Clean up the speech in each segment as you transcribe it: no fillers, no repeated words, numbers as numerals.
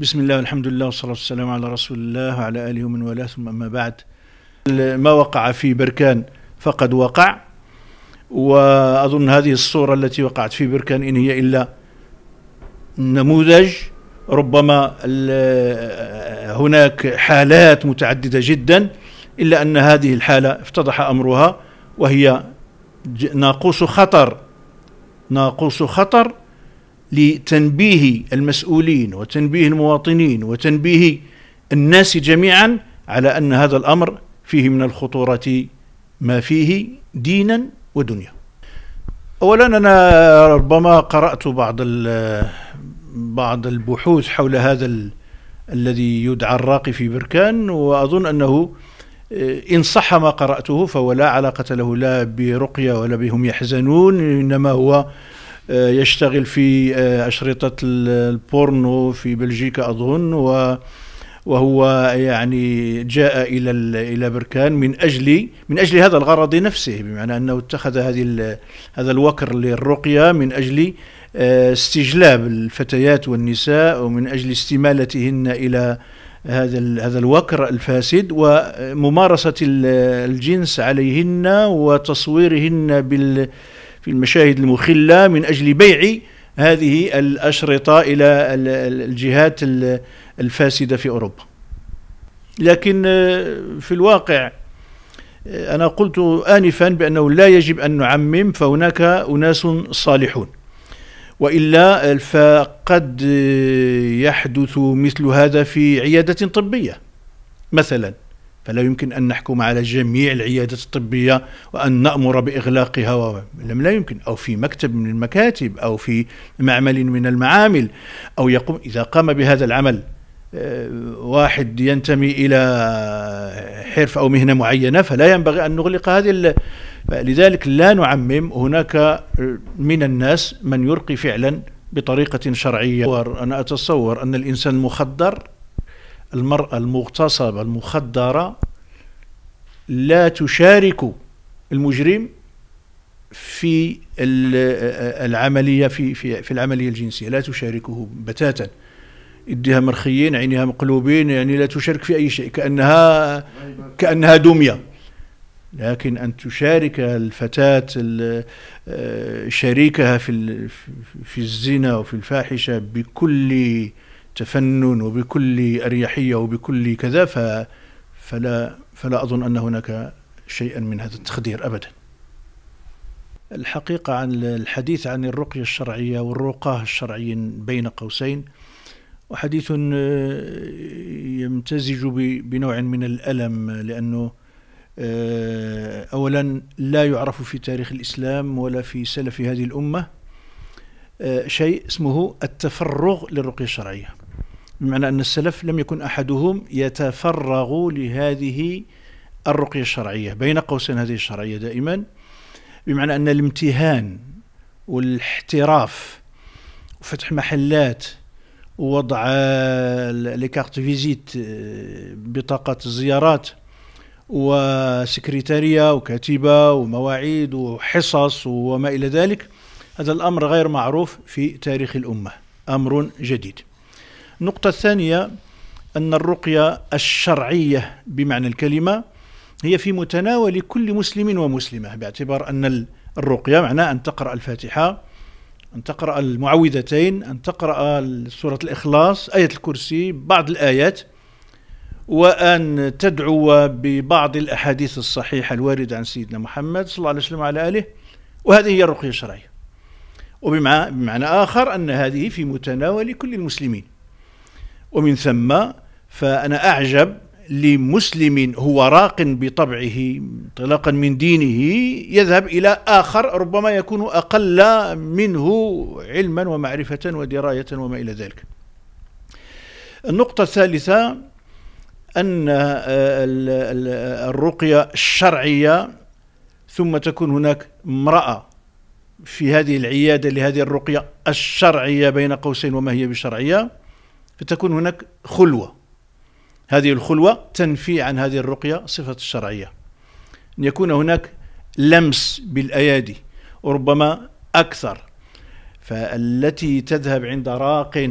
بسم الله والحمد لله والصلاة والسلام على رسول الله وعلى آله ومن والاه، ثم أما بعد. ما وقع في بركان فقد وقع، وأظن هذه الصورة التي وقعت في بركان إن هي إلا نموذج. ربما هناك حالات متعددة جدا، إلا أن هذه الحالة افتضح أمرها، وهي ناقوس خطر لتنبيه المسؤولين وتنبيه المواطنين وتنبيه الناس جميعا على أن هذا الأمر فيه من الخطورة ما فيه دينا ودنيا. أولا، أنا ربما قرأت بعض البحوث حول هذا الذي يدعى الراقي في بركان، وأظن أنه إن صح ما قرأته فهو لا علاقة له لا برقية ولا بهم يحزنون، إنما هو يشتغل في أشرطة البورنو في بلجيكا أظن، وهو يعني جاء إلى بركان من أجل هذا الغرض نفسه، بمعنى أنه اتخذ هذا الوكر للرقية من أجل استجلاب الفتيات والنساء، ومن أجل استمالتهن إلى هذا الوكر الفاسد، وممارسة الجنس عليهن وتصويرهن في المشاهد المخلة من أجل بيع هذه الأشرطة إلى الجهات الفاسدة في أوروبا. لكن في الواقع أنا قلت آنفا بأنه لا يجب أن نعمم، فهناك أناس صالحون، وإلا فقد يحدث مثل هذا في عيادة طبية مثلا، فلا يمكن أن نحكم على جميع العيادات الطبية وأن نأمر بإغلاقها، لا يمكن، أو في مكتب من المكاتب أو في معمل من المعامل، أو يقوم إذا قام بهذا العمل واحد ينتمي إلى حرف أو مهنة معينة، فلا ينبغي أن نغلق هذه. لذلك لا نعمم، هناك من الناس من يرقي فعلا بطريقة شرعية. وأنا أتصور أن الإنسان المخدر، المرأة المغتصبة المخدرة، لا تشارك المجرم في العملية في العملية الجنسية، لا تشاركه بتاتا، يديها مرخيين، عينيها مقلوبين، يعني لا تشارك في أي شيء، كأنها دمية. لكن أن تشارك الفتاة شريكها في الزنا وفي الفاحشة بكل تفنن وبكل أريحية وبكل كذا، فلا أظن أن هناك شيئا من هذا التخدير أبدا. الحقيقة عن الحديث عن الرقية الشرعية والرقاة الشرعيين بين قوسين، وحديث يمتزج بنوع من الألم، لأنه أولا لا يعرف في تاريخ الإسلام ولا في سلف هذه الأمة شيء اسمه التفرغ للرقية الشرعية، بمعنى أن السلف لم يكن أحدهم يتفرغ لهذه الرقية الشرعية بين قوسين، هذه الشرعية دائما، بمعنى أن الامتهان والاحتراف وفتح محلات ووضع لكارت فيزيت بطاقات الزيارات وسكرتارية وكاتبة ومواعيد وحصص وما إلى ذلك، هذا الأمر غير معروف في تاريخ الأمة، أمر جديد. النقطة الثانية أن الرقية الشرعية بمعنى الكلمة هي في متناول كل مسلم ومسلمة، باعتبار أن الرقية معناه أن تقرأ الفاتحة، أن تقرأ المعوذتين، أن تقرأ سورة الإخلاص، آية الكرسي، بعض الآيات، وأن تدعو ببعض الأحاديث الصحيحة الواردة عن سيدنا محمد صلى الله عليه وسلم وعلى آله، وهذه هي الرقية الشرعية. وبمعنى آخر أن هذه في متناول كل المسلمين، ومن ثم فأنا أعجب لمسلم هو راق بطبعه انطلاقا من دينه يذهب إلى آخر ربما يكون أقل منه علما ومعرفة ودراية وما إلى ذلك. النقطة الثالثة أن الرقية الشرعية، ثم تكون هناك امرأة في هذه العيادة لهذه الرقية الشرعية بين قوسين وما هي بشرعية، فتكون هناك خلوة، هذه الخلوة تنفي عن هذه الرقية صفة الشرعية، أن يكون هناك لمس بالأيادي وربما أكثر. فالتي تذهب عند راق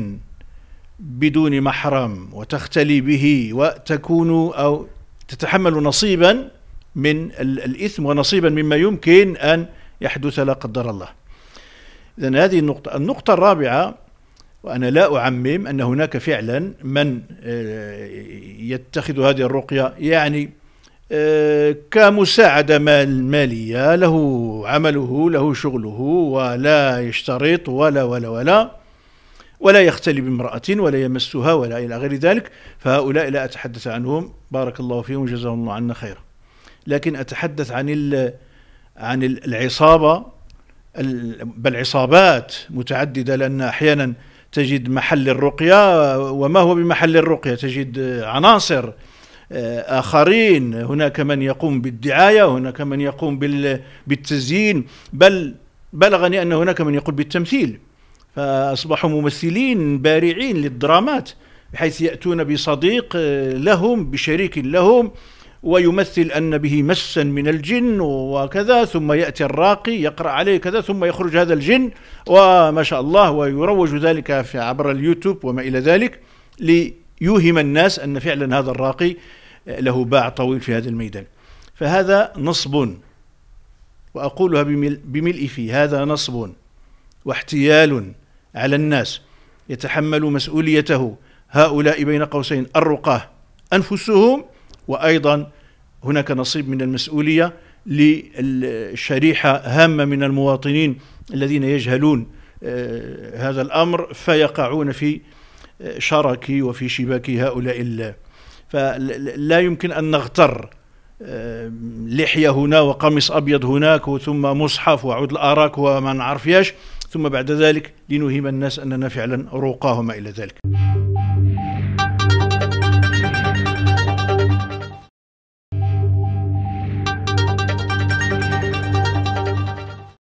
بدون محرم وتختلي به وتكون أو تتحمل نصيبا من الإثم ونصيبا مما يمكن أن يحدث لا قدر الله. إذن هذه النقطة. النقطة الرابعة، وأنا لا أعمم، أن هناك فعلا من يتخذ هذه الرقية يعني كمساعدة مالية، له عمله له شغله ولا يشترط ولا ولا ولا ولا يختلي بامرأة ولا يمسها ولا إلى غير ذلك، فهؤلاء لا أتحدث عنهم، بارك الله فيهم وجزاهم الله عنا خيرا. لكن أتحدث عن العصابة، بل عصابات متعددة، لأن أحيانا تجد محل الرقية وما هو بمحل الرقية، تجد عناصر آخرين، هناك من يقوم بالدعاية، هناك من يقوم بالتزيين، بل بلغني أن هناك من يقوم بالتمثيل، فأصبحوا ممثلين بارعين للدرامات، بحيث يأتون بصديق لهم بشريك لهم ويمثل أن به مسا من الجن وكذا، ثم يأتي الراقي يقرأ عليه كذا، ثم يخرج هذا الجن وما شاء الله، ويروج ذلك عبر اليوتيوب وما إلى ذلك، ليوهم الناس أن فعلا هذا الراقي له باع طويل في هذا الميدان. فهذا نصب، وأقولها بملء في، هذا نصب واحتيال على الناس يتحمل مسؤوليته هؤلاء بين قوسين الرقاه أنفسهم، وأيضا هناك نصيب من المسؤولية للشريحة هامة من المواطنين الذين يجهلون هذا الأمر فيقعون في شرك وفي شباك هؤلاء. فلا يمكن أن نغتر لحية هنا وقميص أبيض هناك ثم مصحف وعود الأراك وما نعرفياش، ثم بعد ذلك لنوهم الناس أننا فعلا رقاهم إلى ذلك.